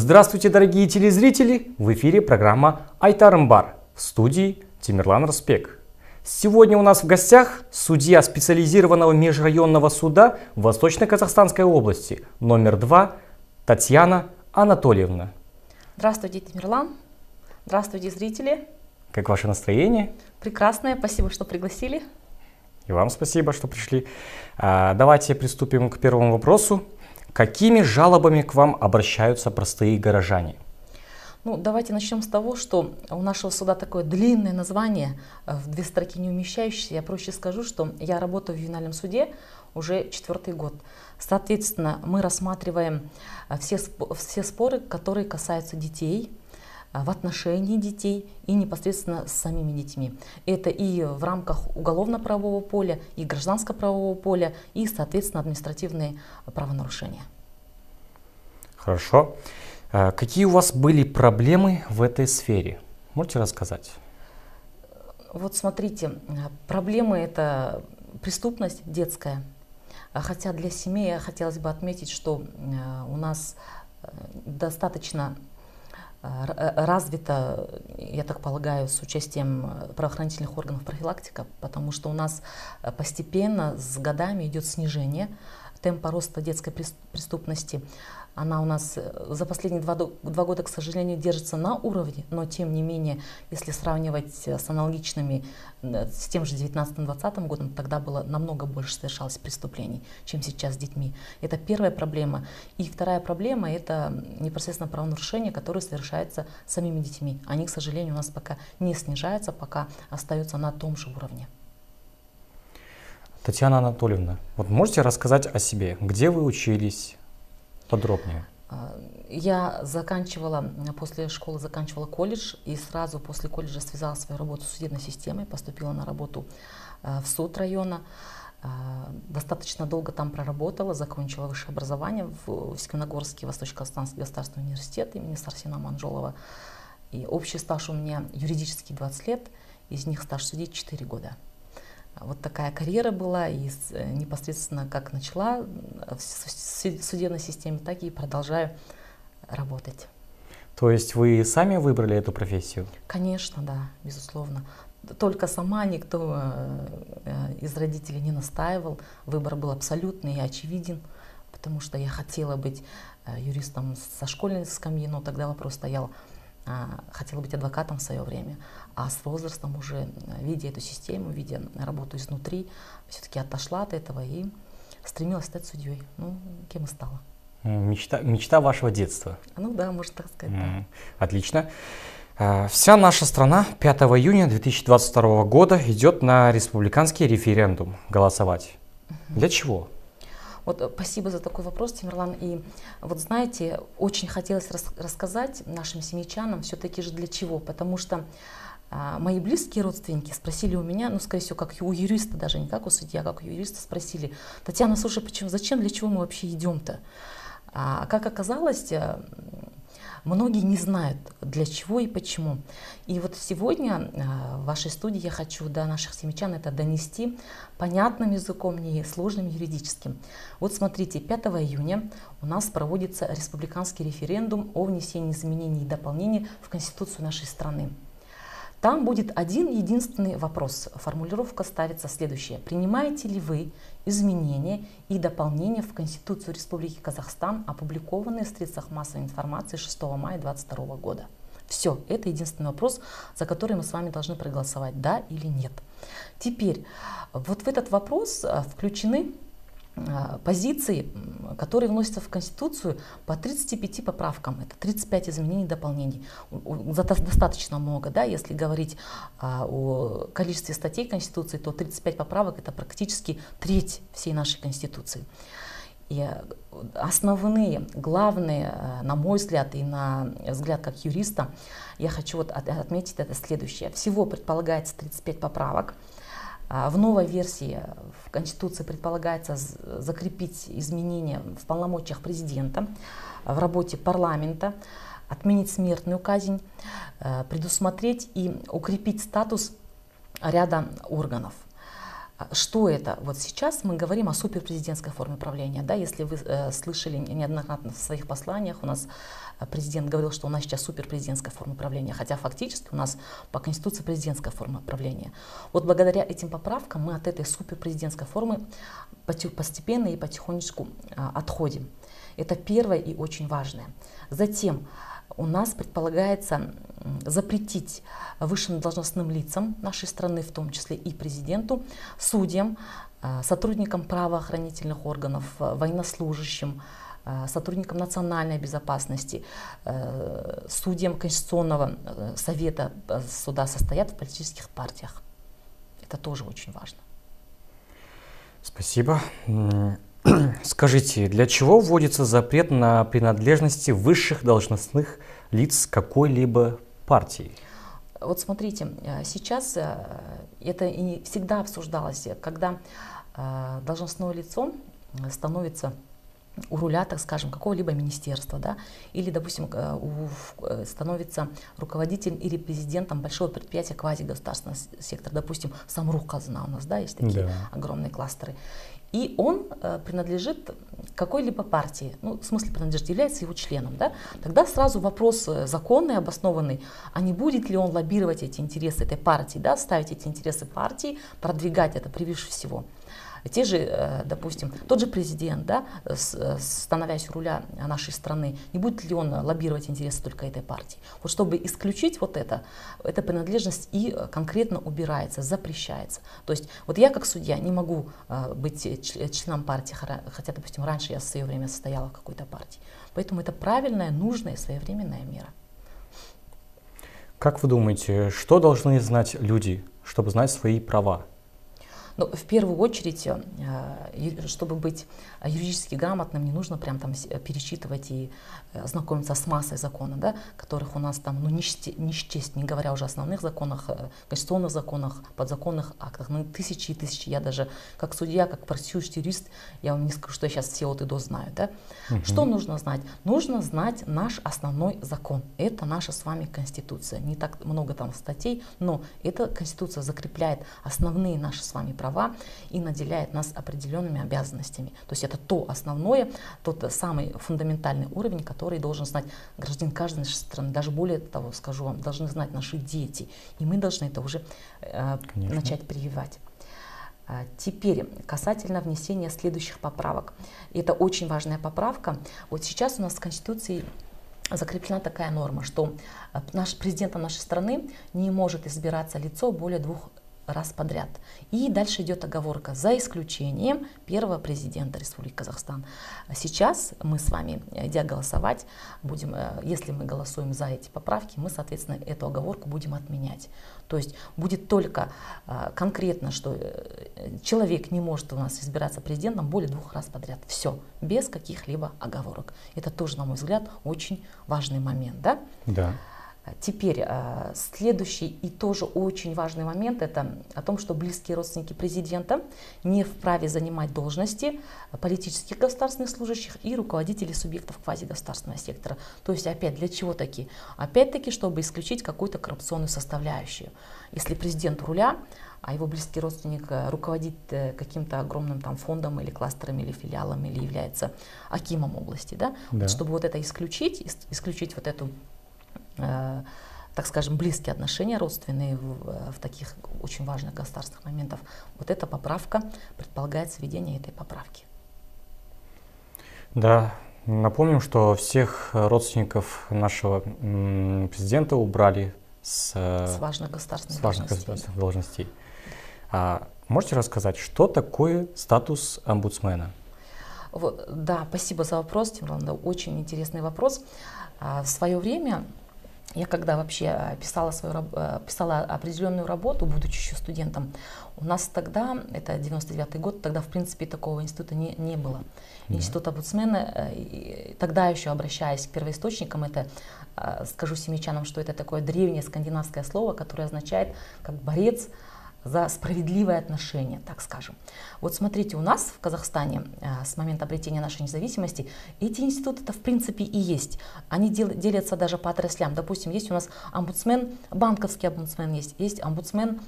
Здравствуйте, дорогие телезрители! В эфире программа «Айтарым бар», в студии Тимирлан Распек. Сегодня у нас в гостях судья специализированного межрайонного суда Восточно-Казахстанской области номер 2 Татьяна Анатольевна. Здравствуйте, Тимирлан. Здравствуйте, зрители. Как ваше настроение? Прекрасное. Спасибо, что пригласили. И вам спасибо, что пришли. Давайте приступим к первому вопросу. Какими жалобами к вам обращаются простые горожане? Ну, давайте начнем с того, что у нашего суда такое длинное название, в две строки не умещающееся. Я проще скажу, что я работаю в ювенальном суде уже 4-й год. Соответственно, мы рассматриваем все споры, которые касаются детей, в отношении детей и непосредственно с самими детьми. Это и в рамках уголовно-правового поля, и гражданско-правового поля, и, соответственно, административные правонарушения. Хорошо. Какие у вас были проблемы в этой сфере? Можете рассказать? Вот смотрите, проблемы — это преступность детская. Хотя для семьи хотелось бы отметить, что у нас достаточно развита, я так полагаю, с участием правоохранительных органов профилактика, потому что у нас постепенно с годами идет снижение темпа роста детской преступности. Она у нас за последние два года, к сожалению, держится на уровне, но тем не менее, если сравнивать с аналогичными, с тем же 19-20 годом, тогда было намного больше совершалось преступлений, чем сейчас с детьми. Это первая проблема. И вторая проблема — это непосредственно правонарушения, которые совершаются самими детьми. Они, к сожалению, у нас пока не снижаются, пока остаются на том же уровне. Татьяна Анатольевна, вот можете рассказать о себе, где вы учились? Подробнее. Я после школы заканчивала колледж и сразу после колледжа связала свою работу с судебной системой, поступила на работу в суд района. Достаточно долго там проработала, закончила высшее образование в Степногорский Восточно-Казахстанский государственный университет имени Сарсена Аманжолова. И общий стаж у меня юридический 20 лет, из них стаж судей 4 года. Вот такая карьера была, и непосредственно как начала в судебной системе, так и продолжаю работать. То есть вы сами выбрали эту профессию? Конечно, да, безусловно. Только сама, никто из родителей не настаивал, выбор был абсолютный и очевиден, потому что я хотела быть юристом со школьной скамьи, но тогда вопрос стоял. Хотела быть адвокатом в свое время, а с возрастом уже, видя эту систему, видя работу изнутри, все-таки отошла от этого и стремилась стать судьей. Ну, кем и стала. Мечта вашего детства. Ну да, можно так сказать. Да. Отлично. Вся наша страна 5 июня 2022 года идет на республиканский референдум голосовать. Для чего? Вот, спасибо за такой вопрос, Тимирлан. И вот знаете, очень хотелось рассказать нашим семейчанам все-таки же для чего, потому что мои близкие родственники спросили у меня, ну, скорее всего, как у юриста, даже не как у судья, как у юриста спросили: Татьяна, слушай, почему, зачем, для чего мы вообще идем-то? А как оказалось, многие не знают, для чего и почему. И вот сегодня в вашей студии я хочу до наших семейчан это донести понятным языком, не сложным юридическим. Вот смотрите, 5 июня у нас проводится республиканский референдум о внесении изменений и дополнений в Конституцию нашей страны. Там будет один единственный вопрос. Формулировка ставится следующая. Принимаете ли вы изменения и дополнения в Конституцию Республики Казахстан, опубликованные в средствах массовой информации 6 мая 2022 года? Все, это единственный вопрос, за который мы с вами должны проголосовать, да или нет. Теперь, вот в этот вопрос включены позиции, которые вносятся в Конституцию по 35 поправкам. Это 35 изменений и дополнений. Достаточно много, да, если говорить о количестве статей Конституции, то 35 поправок — это практически треть всей нашей Конституции. И основные, главные, на мой взгляд и на взгляд как юриста, я хочу вот отметить это следующее. Всего предполагается 35 поправок. В новой версии в Конституции предполагается закрепить изменения в полномочиях президента, в работе парламента, отменить смертную казнь, предусмотреть и укрепить статус ряда органов. Что это? Вот сейчас мы говорим о суперпрезидентской форме правления. Да? Если вы слышали неоднократно в своих посланиях, у нас президент говорил, что у нас сейчас суперпрезидентская форма правления, хотя фактически у нас по Конституции президентская форма правления. Вот благодаря этим поправкам мы от этой суперпрезидентской формы постепенно и потихонечку отходим. Это первое и очень важное. Затем у нас предполагается запретить высшим должностным лицам нашей страны, в том числе и президенту, судьям, сотрудникам правоохранительных органов, военнослужащим, сотрудникам национальной безопасности, судьям Конституционного совета суда состоят в политических партиях. Это тоже очень важно. Спасибо. Скажите, для чего вводится запрет на принадлежности высших должностных лиц какой-либо партии? Вот смотрите, сейчас это и не всегда обсуждалось, когда должностное лицо становится у руля, так скажем, какого-либо министерства, да, или, допустим, становится руководителем или президентом большого предприятия квазигосударственного сектора, допустим, Самрук-Казына у нас, да, есть такие огромные кластеры. И он принадлежит какой-либо партии, ну, в смысле принадлежит, является его членом, да? Тогда сразу вопрос законный, обоснованный, а не будет ли он лоббировать эти интересы этой партии, да? Ставить эти интересы партии, продвигать это превыше всего. Те же, допустим, тот же президент, да, становясь у руля нашей страны, не будет ли он лоббировать интересы только этой партии? Вот чтобы исключить вот это, эта принадлежность и конкретно убирается, запрещается. То есть вот я как судья не могу быть членом партии, хотя, допустим, раньше я в свое время состояла в какой-то партии. Поэтому это правильная, нужная и своевременная мера. Как вы думаете, что должны знать люди, чтобы знать свои права? Но в первую очередь, чтобы быть юридически грамотным, не нужно прям там перечитывать и знакомиться с массой законов, да, которых у нас там, ну, не счесть, не говоря уже о основных законах, конституционных законах, подзаконных актах, ну, тысячи и тысячи. Я даже как судья, как практикующий юрист, я вам не скажу, что я сейчас все от и до знаю. Да? Что нужно знать? Нужно знать наш основной закон. Это наша с вами Конституция. Не так много там статей, но эта Конституция закрепляет основные наши с вами права. И наделяет нас определенными обязанностями. То есть это то основное, тот самый фундаментальный уровень, который должен знать гражданин каждой нашей страны. Даже более того, скажу вам, должны знать наши дети. И мы должны это уже начать прививать. Теперь касательно внесения следующих поправок. Это очень важная поправка. Вот сейчас у нас в Конституции закреплена такая норма, что президентом нашей страны не может избираться лицо более двух раз подряд. И дальше идет оговорка: за исключением первого президента Республики Казахстан. Сейчас мы с вами, идя голосовать, будем, если мы голосуем за эти поправки, мы, соответственно, эту оговорку будем отменять. То есть будет только конкретно, что человек не может у нас избираться президентом более двух раз подряд. Все, без каких-либо оговорок. Это тоже, на мой взгляд, очень важный момент. Да? Да. Теперь следующий и тоже очень важный момент – это о том, что близкие родственники президента не вправе занимать должности политических государственных служащих и руководителей субъектов квазигосударственного сектора. То есть опять для чего-таки? Опять-таки, чтобы исключить какую-то коррупционную составляющую. Если президент у руля, а его близкий родственник руководит каким-то огромным там фондом или кластером, или филиалом, или является акимом области, да? Да. Вот, чтобы вот это исключить, вот эту, так скажем, близкие отношения родственные в таких очень важных государственных моментах. Вот эта поправка предполагает введение этой поправки. Да, напомним, что всех родственников нашего президента убрали с важных государственных должностей. А можете рассказать, что такое статус омбудсмена? Вот, да, спасибо за вопрос, Тимирлан, да, очень интересный вопрос. В свое время я, когда вообще писала определенную работу, будучи еще студентом, у нас тогда, это 99-й год, тогда, в принципе, такого института не было. Да. Институт омбудсмена, тогда еще обращаясь к первоисточникам, это, скажу семичанам, что это такое древнее скандинавское слово, которое означает как борец за справедливое отношение, так скажем. Вот смотрите, у нас в Казахстане с момента обретения нашей независимости эти институты-то в принципе и есть. Они делятся даже по отраслям. Допустим, есть у нас омбудсмен, банковский омбудсмен есть омбудсмен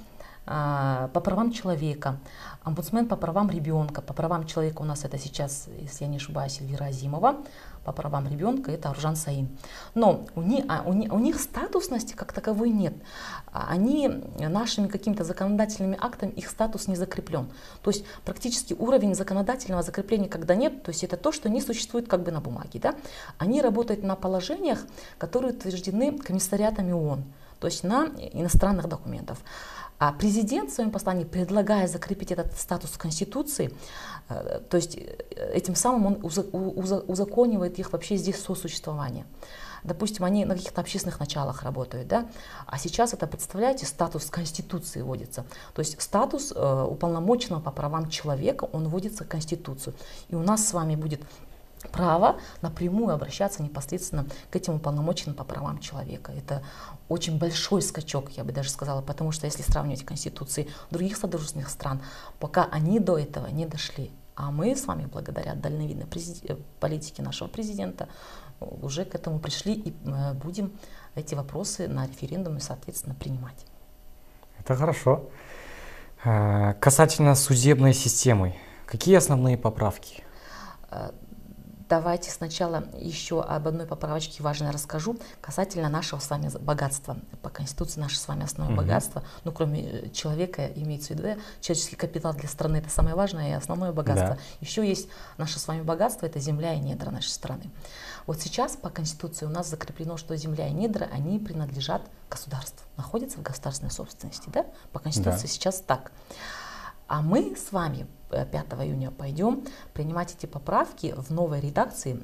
по правам человека, омбудсмен по правам ребенка. По правам человека у нас это сейчас, если я не ошибаюсь, Эльвира Азимова, по правам ребенка это Аржан Саин. Но у них статусности как таковой нет. Они нашими какими-то законодательными актами, их статус не закреплен. То есть практически уровень законодательного закрепления когда нет, то есть это то, что не существует как бы на бумаге. Да? Они работают на положениях, которые утверждены комиссариатами ООН, то есть на иностранных документах. А президент в своем послании, предлагая закрепить этот статус в Конституции, то есть этим самым он узаконивает их вообще здесь сосуществование. Допустим, они на каких-то общественных началах работают, да? А сейчас это, представляете, статус Конституции вводится. То есть статус уполномоченного по правам человека, он вводится в Конституцию. И у нас с вами будет право напрямую обращаться непосредственно к этим уполномоченным по правам человека. Это очень большой скачок, я бы даже сказала, потому что если сравнивать конституции других содружественных стран, пока они до этого не дошли. А мы с вами, благодаря дальновидной политике нашего президента, уже к этому пришли и будем эти вопросы на референдуме, соответственно, принимать. Это хорошо. Касательно судебной системы, какие основные поправки? Давайте сначала еще об одной поправочке важной расскажу касательно нашего с вами богатства. По Конституции наше с вами основное богатство, ну кроме человека, имеется в виду, человеческий капитал для страны это самое важное и основное богатство. Да. Еще есть наше с вами богатство, это земля и недра нашей страны. Вот сейчас по Конституции у нас закреплено, что земля и недра, они принадлежат государству, находятся в государственной собственности, да? По Конституции сейчас так. А мы с вами 5 июня пойдем принимать эти поправки в новой редакции.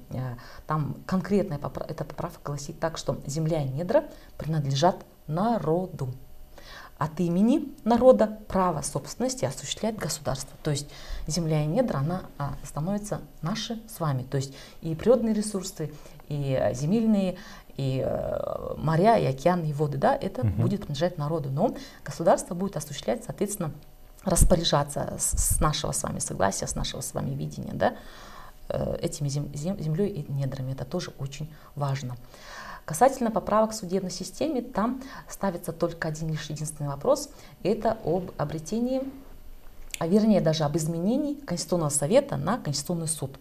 Там конкретная эта поправка гласит так, что земля и недра принадлежат народу. От имени народа право собственности осуществляет государство. То есть земля и недра, она становится наши с вами. То есть и природные ресурсы, и земельные, и моря, и океаны, и воды, да, это будет принадлежать народу. Но государство будет осуществлять, соответственно, распоряжаться с нашего с вами согласия, с нашего с вами видения, да, этими землей и недрами. Это тоже очень важно. Касательно поправок в судебной системе, там ставится только один лишь единственный вопрос. Это об обретении, а вернее даже об изменении Конституционного совета на Конституционный суд.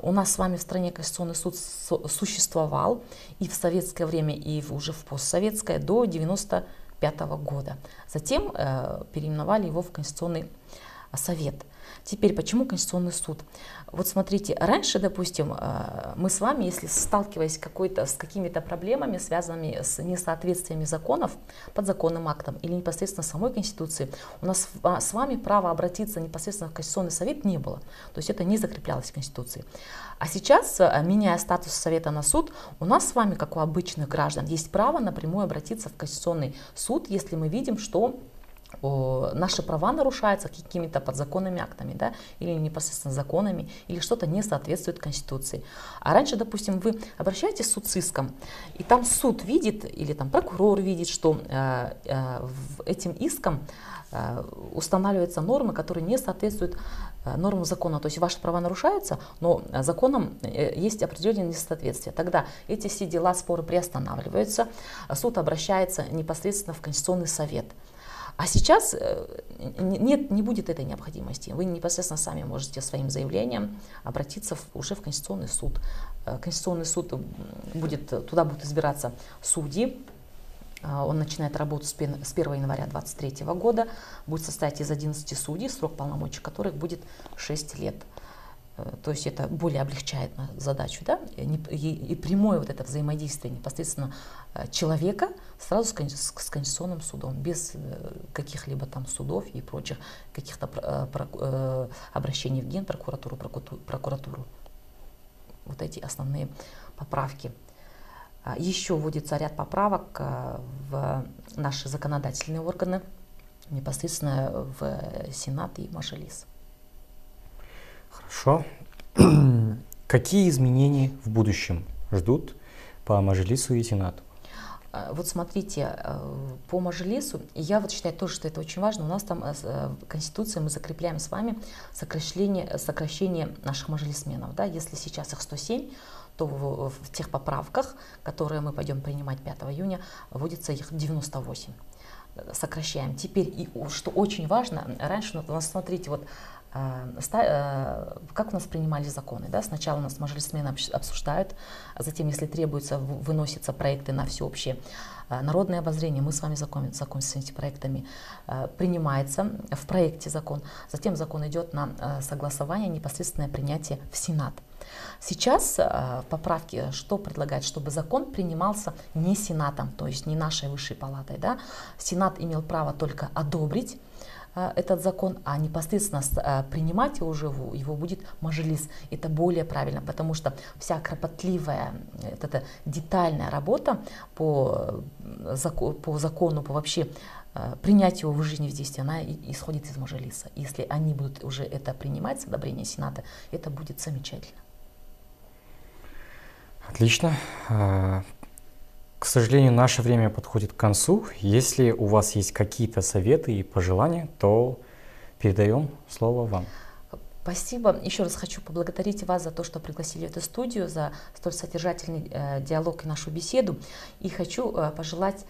У нас с вами в стране Конституционный суд существовал и в советское время, и уже в постсоветское до 1995 года. Затем переименовали его в Конституционный совет. Теперь почему Конституционный суд? Вот смотрите, раньше, допустим, мы с вами, если сталкиваясь с какими-то проблемами, связанными с несоответствиями законов, подзаконным актом или непосредственно самой Конституции, у нас с вами право обратиться непосредственно в Конституционный совет не было. То есть это не закреплялось в Конституции. А сейчас, меняя статус совета на суд, у нас с вами, как у обычных граждан, есть право напрямую обратиться в Конституционный суд, если мы видим, что наши права нарушаются какими-то подзаконными актами, да, или непосредственно законами, или что-то не соответствует Конституции. А раньше, допустим, вы обращаетесь в суд с иском, и там суд видит, или там прокурор видит, что этим иском устанавливаются нормы, которые не соответствуют нормам закона. То есть ваши права нарушаются, но законом есть определенные несоответствия. Тогда эти все дела, споры приостанавливаются, суд обращается непосредственно в Конституционный совет. А сейчас нет, не будет этой необходимости. Вы непосредственно сами можете своим заявлением обратиться уже в Конституционный суд. Конституционный суд туда будут избираться судьи. Он начинает работу с 1 января 2023 года. Будет состоять из 11 судей, срок полномочий которых будет 6 лет. То есть это более облегчает задачу, да? И прямое вот это взаимодействие непосредственно человека сразу с Конституционным судом, без каких-либо там судов и прочих каких-то обращений в Генпрокуратуру, прокуратуру. Вот эти основные поправки. Еще вводится ряд поправок в наши законодательные органы, непосредственно в Сенат и Мажилис. Хорошо. Какие изменения в будущем ждут по Мажилису и Сенату? Вот смотрите, по Мажилису, я вот считаю тоже, что это очень важно, у нас там в Конституции мы закрепляем с вами сокращение наших мажилисменов. Да? Если сейчас их 107, то в тех поправках, которые мы пойдем принимать 5 июня, вводится их 98. сокращаем. Теперь, и, что очень важно, раньше у нас, смотрите, вот как у нас принимали законы, да? Сначала у нас мажилисмены обсуждают, а затем, если требуется, выносятся проекты на всеобщее народное обозрение, мы с вами знакомимся с этими проектами, принимается в проекте закон, затем закон идет на согласование, непосредственное принятие в Сенат. Сейчас поправки что предлагают, чтобы закон принимался не Сенатом, то есть не нашей высшей палатой, да? Сенат имел право только одобрить этот закон, а непосредственно принимать его будет мажилис. Это более правильно, потому что вся кропотливая, вот эта детальная работа по закону, по вообще принятию его в жизни в действии, она исходит из мажилиса. Если они будут уже это принимать с одобрения Сената, это будет замечательно. Отлично. К сожалению, наше время подходит к концу. Если у вас есть какие-то советы и пожелания, то передаем слово вам. Спасибо. Еще раз хочу поблагодарить вас за то, что пригласили в эту студию, за столь содержательный диалог и нашу беседу. И хочу пожелать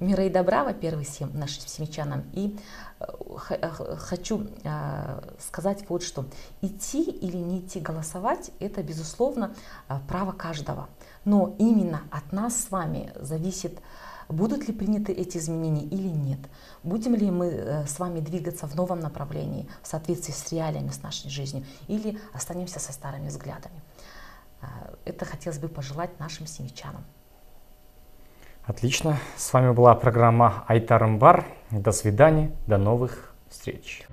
мира и добра, во-первых, всем нашим семичанам. И хочу сказать вот что. Идти или не идти голосовать – это, безусловно, право каждого. Но именно от нас с вами зависит, будут ли приняты эти изменения или нет? Будем ли мы с вами двигаться в новом направлении, в соответствии с реалиями, с нашей жизнью, или останемся со старыми взглядами? Это хотелось бы пожелать нашим семичанам. Отлично. С вами была программа «Айтарым бар». До свидания, до новых встреч.